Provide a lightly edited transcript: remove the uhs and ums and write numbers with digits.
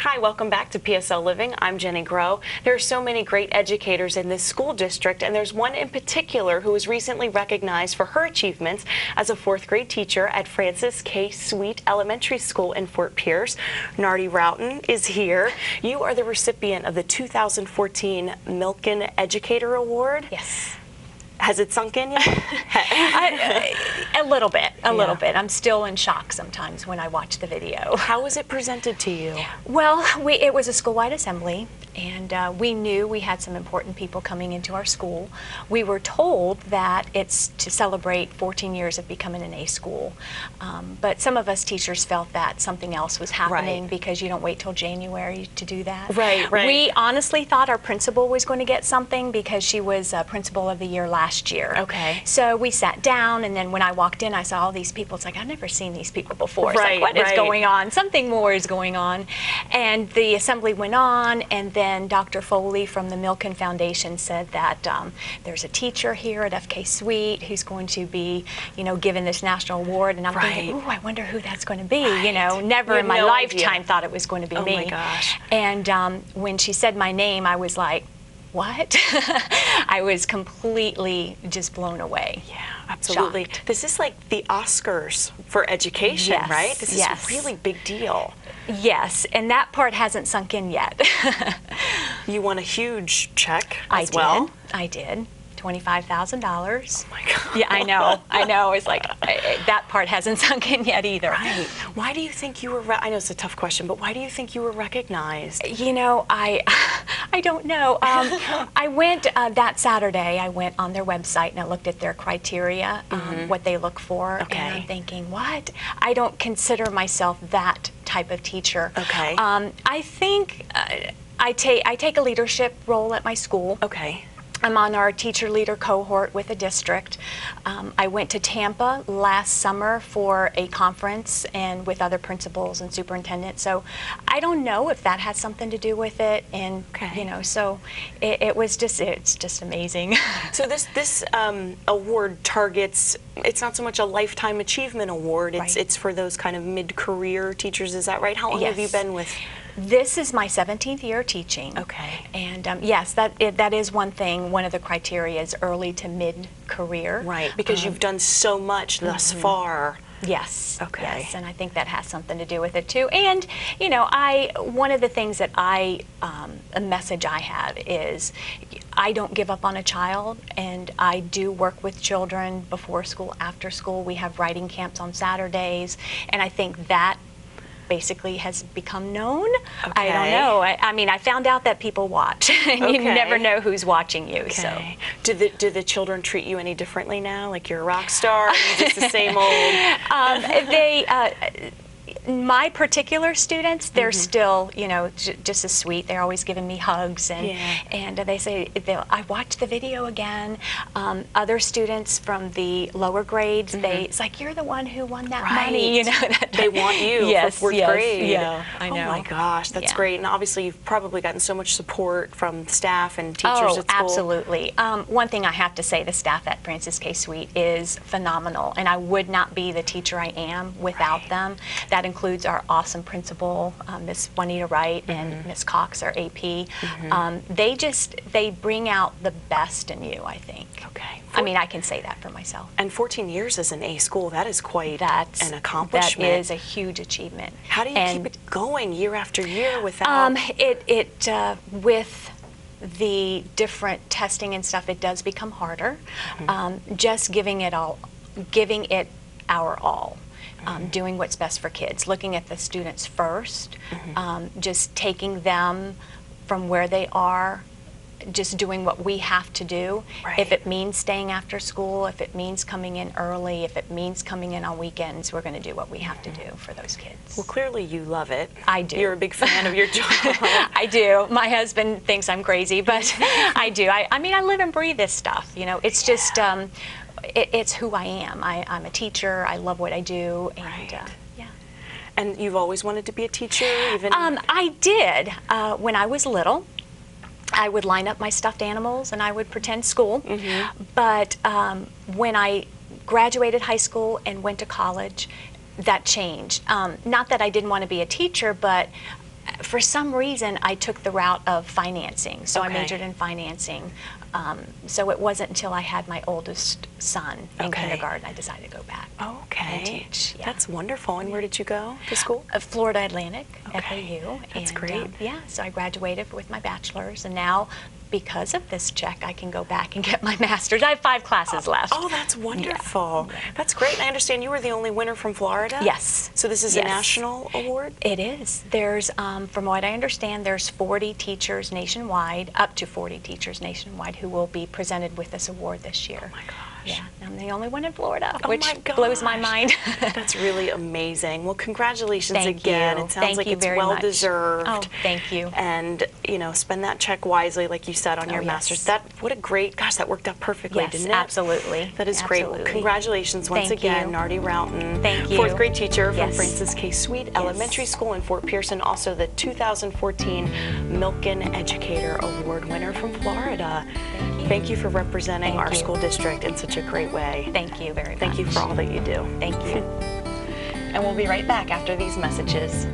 Hi, welcome back to PSL Living. I'm Jenny Grow. There are so many great educators in this school district, and there's one in particular who was recently recognized for her achievements as a fourth grade teacher at Francis K. Sweet Elementary School in Fort Pierce. Nardi Routten is here. You are the recipient of the 2014 Milken Educator Award. Yes. Has it sunk in yet? A little bit. I'm still in shock sometimes when I watch the video. How was it presented to you? Well, it was a school-wide assembly, and we knew we had some important people coming into our school. We were told that it's to celebrate 14 years of becoming an A school, but some of us teachers felt that something else was happening, right, because you don't wait till January to do that. Right, right. We honestly thought our principal was going to get something because she was principal of the year last year. Okay. So we sat down, and then when I walked in, I saw all these people. It's like, I've never seen these people before. It's right, like, what right. is going on? Something more is going on. And the assembly went on, and then Dr. Foley from the Milken Foundation said that there's a teacher here at FK Sweet who's going to be, you know, given this national award. And I'm right. thinking, ooh, I wonder who that's going to be. Right. You know, never you in my no lifetime idea. Thought it was going to be oh me. Oh my gosh. And when she said my name, I was like, what? I was completely just blown away. Yeah, absolutely. Shocked. This is like the Oscars for education, yes, right? This yes. is a really big deal. Yes, and that part hasn't sunk in yet. You won a huge check as well. I did. $25,000. Oh my God. Yeah, I know. I know. It's like that part hasn't sunk in yet either. Right. Why do you think you were? I know it's a tough question, but why do you think you were recognized? You know, I don't know. I went that Saturday. I went on their website and I looked at their criteria, what they look for, okay. and I'm thinking, what? I don't consider myself that type of teacher. Okay. I think I take a leadership role at my school. Okay. I'm on our teacher leader cohort with a district. I went to Tampa last summer for a conference and with other principals and superintendents. So I don't know if that had something to do with it. And okay. you know, so it was just it's just amazing. So this award targets. It's not so much a lifetime achievement award. It's right. it's for those kind of mid-career teachers. Is that right? How long yes. have you been with? This is my 17th year teaching. Okay. And yes, that is one thing. One of the criteria is early to mid-career. Right. Because you've done so much thus far. Yes. Okay. Yes, and I think that has something to do with it too. And you know, one of the things that a message I have is I don't give up on a child, and I do work with children before school, after school. We have writing camps on Saturdays, and I think that basically has become known. Okay. I don't know. I mean, I found out that people watch, and okay. you never know who's watching you. Okay. So, do the children treat you any differently now? Like you're a rock star, and just the same old. My particular students, they're still, you know, just as sweet. They're always giving me hugs, and yeah. and they say, I watched the video again. Other students from the lower grades, it's like, you're the one who won that right. money. You know, they want you yes, for fourth yes, grade. Yeah, I know. Oh my gosh, that's yeah. great. And obviously, you've probably gotten so much support from staff and teachers at school. Oh, absolutely. One thing I have to say, the staff at Francis K. Sweet is phenomenal, and I would not be the teacher I am without right. them. That includes our awesome principal, Ms. Juanita Wright, and Ms. Cox, our AP. They bring out the best in you, I think. Okay. I mean, I can say that for myself. And 14 years as an A school, that is quite an accomplishment. That is a huge achievement. How do you keep it going year after year without? With the different testing and stuff, it does become harder. Just giving it our all. Doing what's best for kids, looking at the students first, just taking them from where they are, just doing what we have to do. Right. If it means staying after school, if it means coming in early, if it means coming in on weekends, we're going to do what we have to do for those kids. Well, clearly you love it. I do. You're a big fan of your job. I do. My husband thinks I'm crazy, but I do. I mean, I live and breathe this stuff. You know, it's just... It's who I am. I'm a teacher. I love what I do. And, right. Yeah. And you've always wanted to be a teacher? Even I did. When I was little, I would line up my stuffed animals and I would pretend school. But when I graduated high school and went to college, that changed. Not that I didn't want to be a teacher, but for some reason, I took the route of financing. So I majored in financing. So it wasn't until I had my oldest son in kindergarten I decided to go back and teach. Yeah. That's wonderful. And where did you go to school? Florida Atlantic, FAU. That's great. Yeah, so I graduated with my bachelor's, and now because of this check, I can go back and get my master's. I have 5 classes left. Oh, that's wonderful. Yeah. That's great. And I understand you were the only winner from Florida? Yes. So this is a national award? It is. There's, from what I understand, there's 40 teachers nationwide, up to 40 teachers nationwide, who will be presented with this award this year. Oh my gosh. Yeah, I'm the only one in Florida, which blows my mind. That's really amazing. Well, congratulations again. It sounds like it's well deserved. Oh, thank you. And, you know, spend that check wisely, like you said, on your master's. That, what a great, gosh, that worked out perfectly, didn't it? Absolutely. That is great. Well, congratulations once again, Nardi Routten, fourth grade teacher from Francis K. Sweet Elementary School in Fort Pierce, and also the 2014 Milken Educator Award winner from Florida. Thank you for representing our school district in such a great way. Thank you very much. Thank you for all that you do. Thank you. And we'll be right back after these messages.